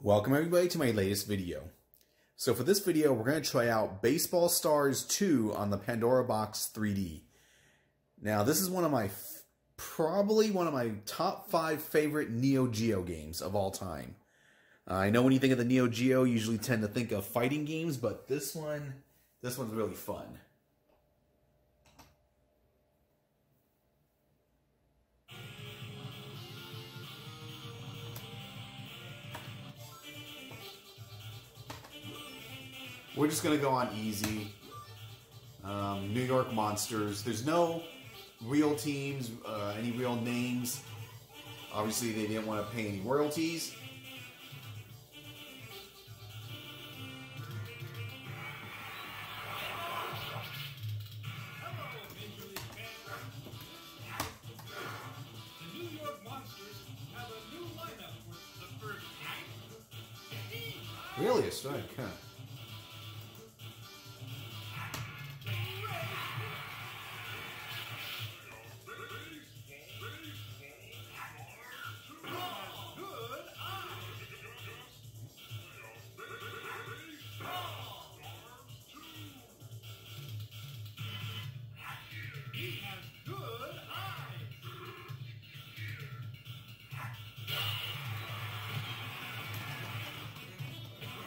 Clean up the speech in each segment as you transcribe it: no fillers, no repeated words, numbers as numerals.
Welcome everybody to my latest video. So for this video, we're going to try out Baseball Stars 2 on the Pandora Box 3D. Now this is one of my, probably one of my top 5 favorite Neo Geo games of all time. I know when you think of the Neo Geo, you usually tend to think of fighting games, but this one's really fun. We're just going to go on easy. New York Monsters. There's no real teams, any real names. Obviously, they didn't want to pay any royalties. Really? A strike, huh?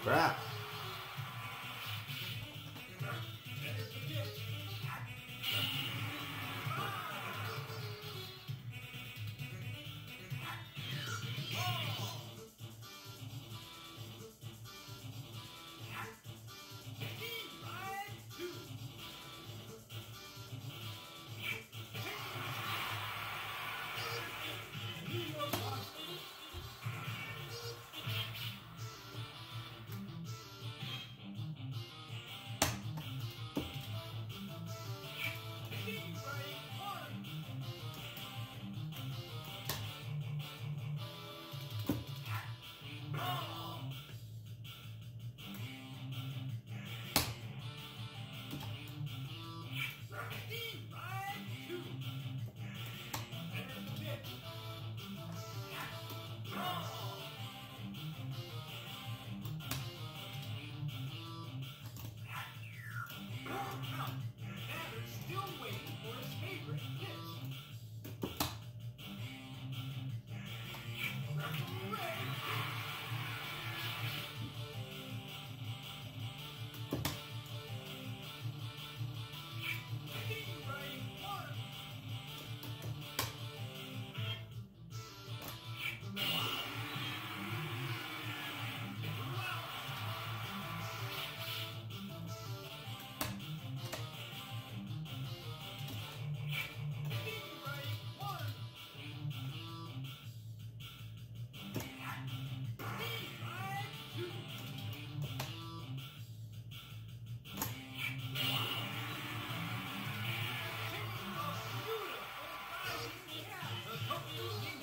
Crap.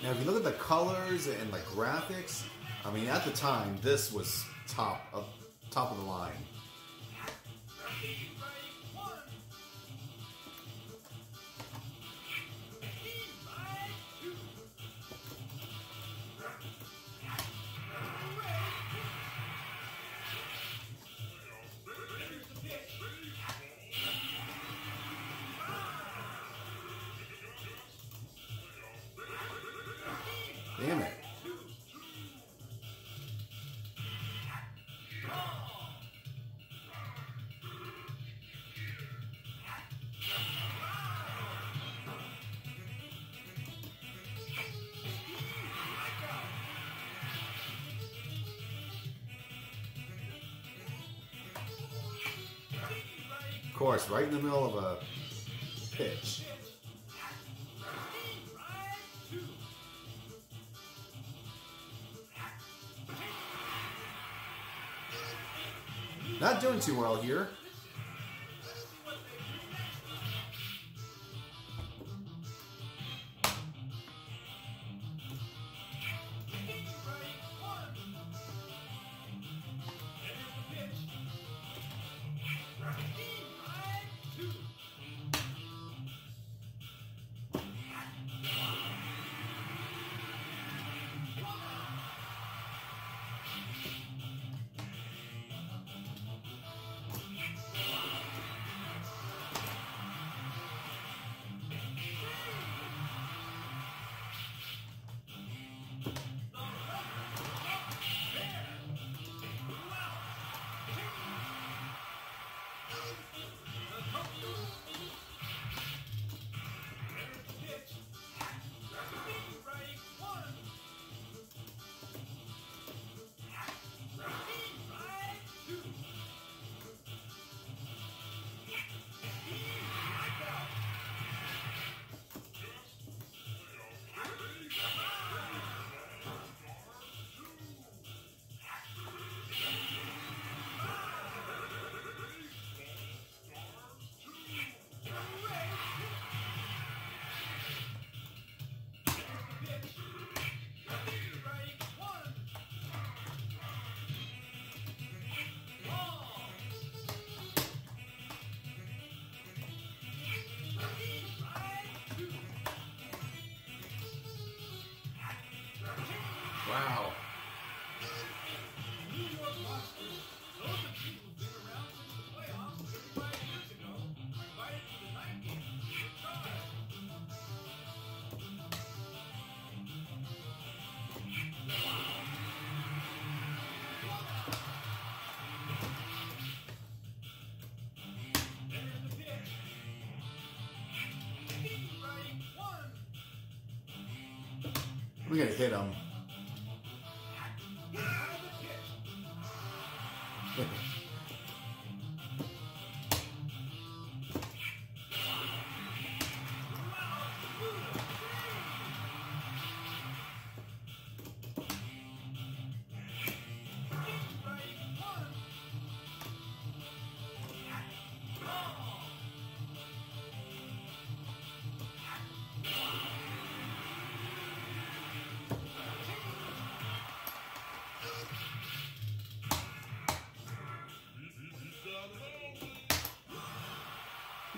Now, if you look at the colors and the graphics, I mean, at the time, this was top of the line. Damn it. Of course, right in the middle of a pitch. Not doing too well here. Wow. We gotta hit him.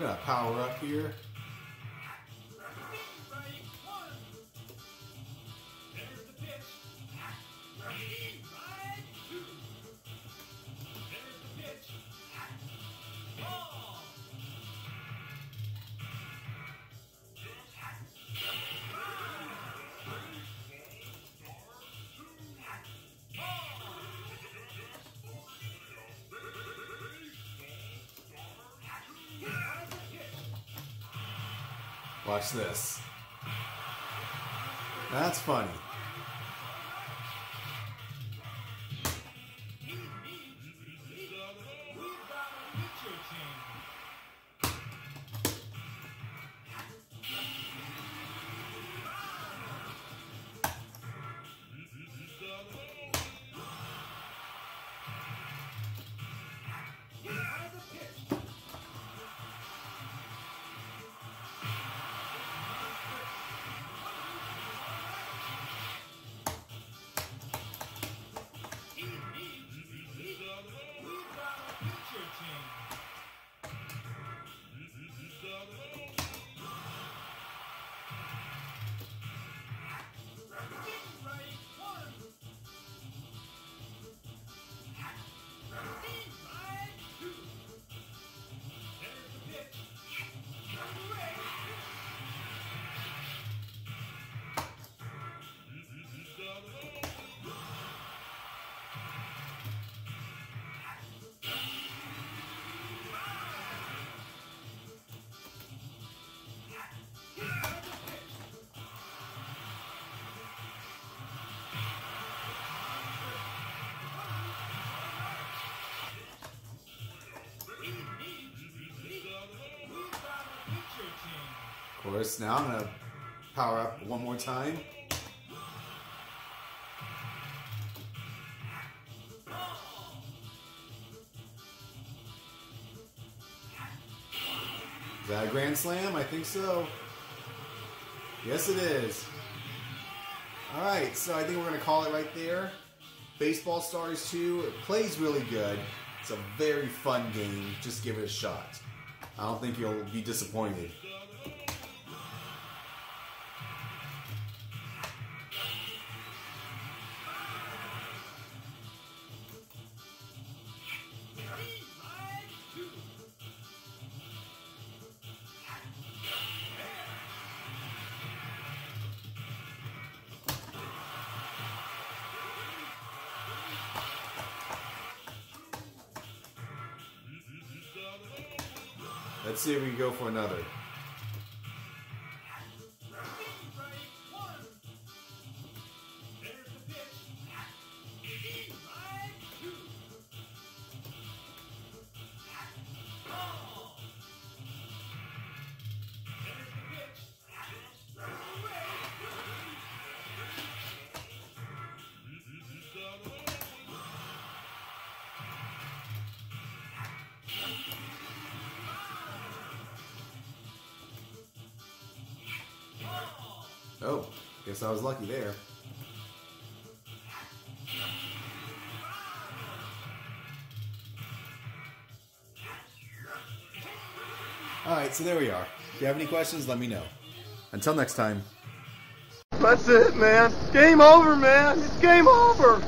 I'm gonna power up here. Watch this. That's funny. Of course, now I'm gonna power up one more time. Is that a grand slam? I think so. Yes, it is. All right, so I think we're gonna call it right there. Baseball Stars 2, it plays really good. It's a very fun game. Just give it a shot. I don't think you'll be disappointed. Let's see if we can go for another. Oh, guess I was lucky there. Alright, so there we are. If you have any questions, let me know. Until next time. That's it, man. Game over, man. It's game over.